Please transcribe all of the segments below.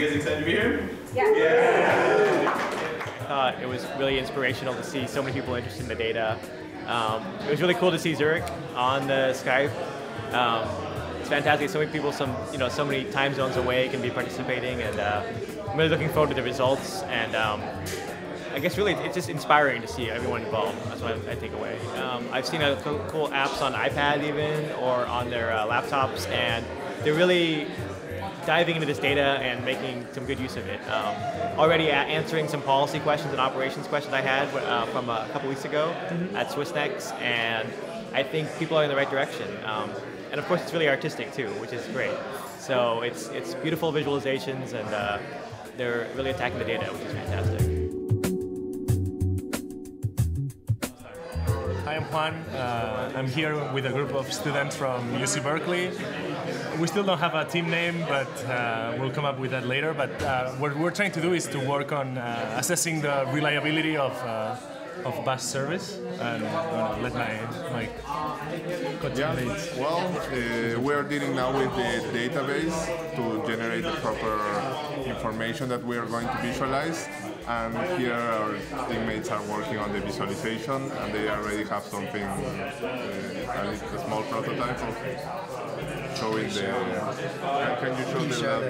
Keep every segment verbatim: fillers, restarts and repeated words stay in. You guys excited to be here? Yeah. yeah. Uh, it was really inspirational to see so many people interested in the data. Um, it was really cool to see Zurich on the Skype. Um, it's fantastic. So many people, some you know, so many time zones away can be participating, and uh, I'm really looking forward to the results. And um, I guess really, it's just inspiring to see everyone involved. That's what I take away. Um, I've seen uh, co cool apps on iPad even, or on their uh, laptops, and they're really diving into this data and making some good use of it. Um, already answering some policy questions and operations questions I had uh, from a couple weeks ago mm-hmm. at Swissnex, and I think people are in the right direction. Um, and of course, it's really artistic too, which is great. So it's, it's beautiful visualizations, and uh, they're really attacking the data, which is fantastic. Hi, I'm Juan. Uh, I'm here with a group of students from U C Berkeley. We still don't have a team name, but uh, we'll come up with that later. But uh, what we're trying to do is to work on uh, assessing the reliability of uh, of bus service. And uh, let my my continue. Yeah. Well, uh, we're dealing now with the database to generate the proper information that we are going to visualize. And here our teammates are working on the visualization, and they already have something, uh, at least a small prototype of showing the... Uh, can you show the lab?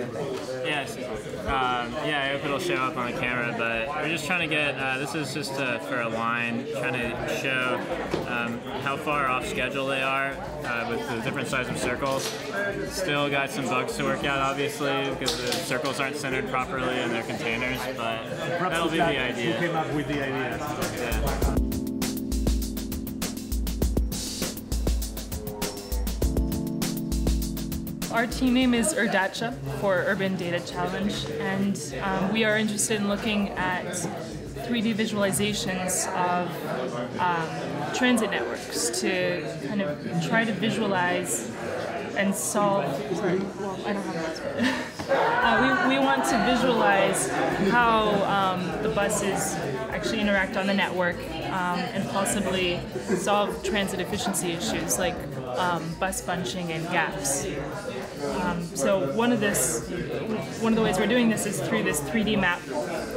Yes. Um, yeah, I hope it'll show up on the camera, but we're just trying to get... Uh, this is just uh, for a line, trying to show um, how far off schedule they are uh, with the different size of circles. Still got some bugs to work out, obviously, because the circles aren't centered properly in their containers, but... That'll be the idea. Who came up with the idea? Yeah. Our team name is Erdacha for Urban Data Challenge, and um, we are interested in looking at three D visualizations of um, transit networks to kind of try to visualize and solve. Sorry, well, I don't have an answer. Uh, we, we want to visualize how um, the buses actually interact on the network um, and possibly solve transit efficiency issues like um, bus bunching and gaps. Um, so one of this, one of the ways we're doing this is through this three D map,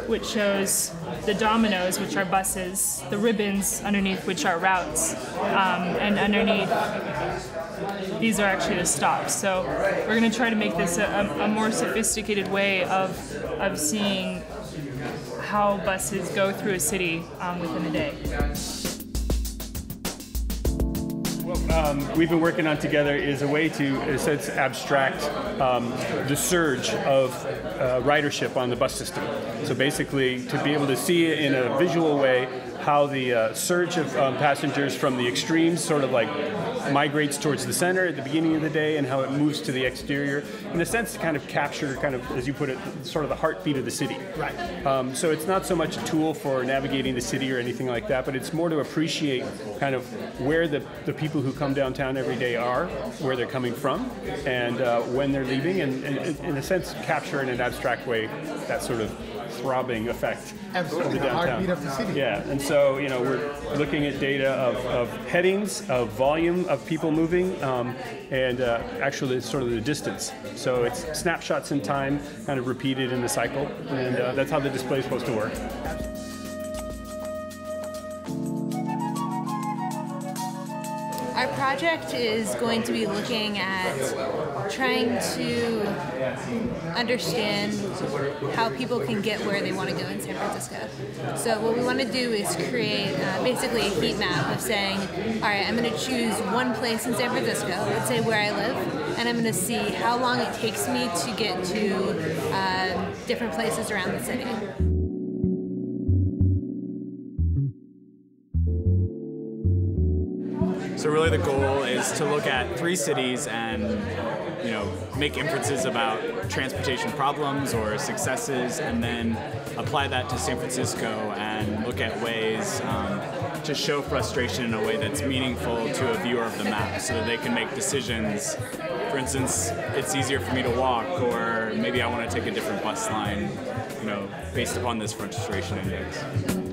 which shows the dominoes, which are buses, the ribbons underneath which are routes, um, and underneath these are actually the stops. So we're going to try to make this a, a more sophisticated way of of seeing how buses go through a city um, within a day. What um, we've been working on together is a way to, in a sense, abstract um, the surge of uh, ridership on the bus system. So basically, to be able to see it in a visual way how the uh, surge of um, passengers from the extremes sort of like migrates towards the center at the beginning of the day, and how it moves to the exterior, in a sense to kind of capture, kind of, as you put it, sort of the heartbeat of the city. Right. Um, so it's not so much a tool for navigating the city or anything like that, but it's more to appreciate kind of where the, the people who come downtown every day are, where they're coming from, and uh, when they're leaving, and, and, and in a sense capture in an abstract way that sort of throbbing effect Absolutely. Of the downtown. The heartbeat of the city. Yeah, and so, you know, we're looking at data of, of headings, of volume of people moving, um, and uh, actually sort of the distance. So it's snapshots in time, kind of repeated in the cycle, and uh, that's how the display is supposed to work. Our project is going to be looking at trying to understand how people can get where they want to go in San Francisco. So what we want to do is create uh, basically a heat map of saying, all right, I'm going to choose one place in San Francisco, let's say where I live, and I'm going to see how long it takes me to get to uh, different places around the city. So really the goal is to look at three cities and, you know, make inferences about transportation problems or successes, and then apply that to San Francisco and look at ways um, to show frustration in a way that's meaningful to a viewer of the map so that they can make decisions. For instance, it's easier for me to walk, or maybe I want to take a different bus line, you know, based upon this frustration index.